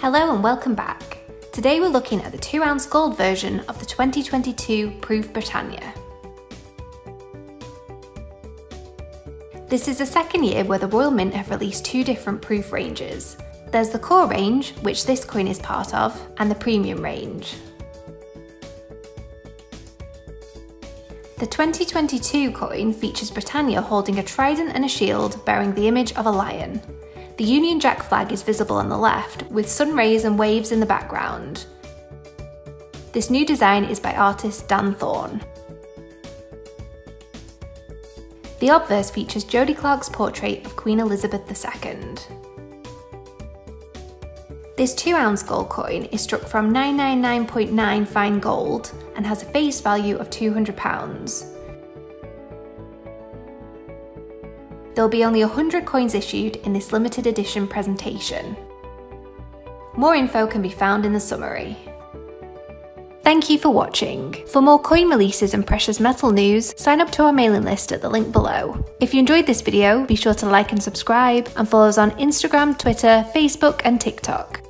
Hello and welcome back. Today we're looking at the 2-ounce gold version of the 2022 Proof Britannia. This is the second year where the Royal Mint have released two different proof ranges. There's the core range, which this coin is part of, and the premium range. The 2022 coin features Britannia holding a trident and a shield bearing the image of a lion. The Union Jack flag is visible on the left, with sun rays and waves in the background. This new design is by artist Dan Thorne. The obverse features Jodie Clark's portrait of Queen Elizabeth II. This 2-ounce gold coin is struck from 999.9 fine gold and has a face value of £200. There'll be only 100 coins issued in this limited edition presentation. More info can be found in the summary. Thank you for watching. For more coin releases and precious metal news, sign up to our mailing list at the link below. If you enjoyed this video, be sure to like and subscribe, and follow us on Instagram, Twitter, Facebook and TikTok.